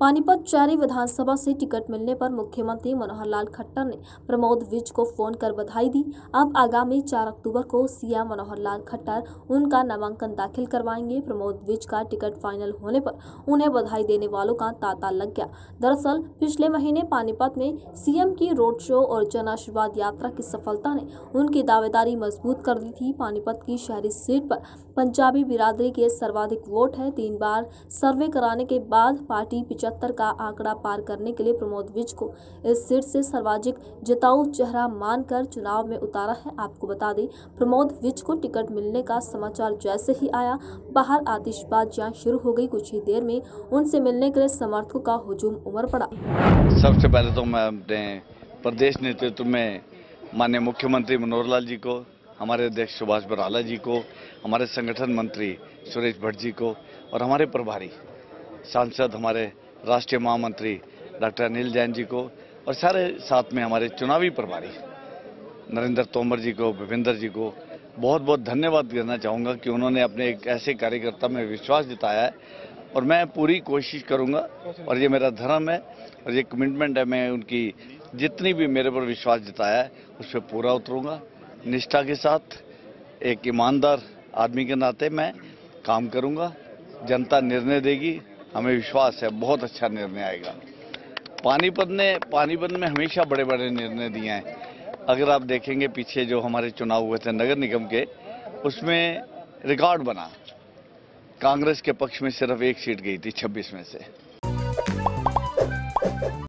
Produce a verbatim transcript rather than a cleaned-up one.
पानीपत चारी विधानसभा से टिकट मिलने पर मुख्यमंत्री मनोहर लाल खट्टर ने प्रमोद विज को फोन कर बधाई दी। अब आगामी चार अक्टूबर को सीएम मनोहर लाल खट्टर उनका नामांकन दाखिल करवाएंगे। प्रमोद विज का टिकट फाइनल होने पर उन्हें बधाई देने वालों का तांता लग गया। दरअसल पिछले महीने पानीपत में सीएम की रोड शो और जन आशीर्वाद यात्रा की सफलता ने उनकी दावेदारी मजबूत कर दी थी। पानीपत की शहरी सीट पर पंजाबी बिरादरी के सर्वाधिक वोट है। तीन बार सर्वे कराने के बाद पार्टी पचहत्तर का आंकड़ा पार करने के लिए प्रमोद विज को इस सीट से सर्वाधिक जिताऊ चेहरा मानकर चुनाव में उतारा है। आपको बता दें, प्रमोद विज को टिकट मिलने का समाचार जैसे ही आया, बाहर आतिशबाजियां शुरू हो गई। कुछ ही देर में उनसे मिलने के लिए समर्थकों का हुजूम उमड़ पड़ा। सबसे पहले तो मैं अपने प्रदेश नेतृत्व में माननीय मुख्यमंत्री मनोहर लाल जी को, हमारे अध्यक्ष सुभाष बराला जी को, हमारे संगठन मंत्री सुरेश भट्ट जी को और हमारे प्रभारी सांसद हमारे राष्ट्रीय महामंत्री डॉक्टर अनिल जैन जी को और सारे साथ में हमारे चुनावी प्रभारी नरेंद्र तोमर जी को, भूपिंदर जी को बहुत बहुत धन्यवाद करना चाहूँगा कि उन्होंने अपने एक ऐसे कार्यकर्ता में विश्वास जताया है। और मैं पूरी कोशिश करूँगा और ये मेरा धर्म है और ये कमिटमेंट है, मैं उनकी जितनी भी मेरे पर विश्वास जताया है उस पर पूरा उतरूँगा। निष्ठा के साथ एक ईमानदार आदमी के नाते मैं काम करूँगा। जनता निर्णय देगी, हमें विश्वास है बहुत अच्छा निर्णय आएगा। पानीपत ने पानीपत में हमेशा बड़े बड़े निर्णय दिए हैं। अगर आप देखेंगे पीछे जो हमारे चुनाव हुए थे नगर निगम के, उसमें रिकॉर्ड बना, कांग्रेस के पक्ष में सिर्फ एक सीट गई थी छब्बीस में से।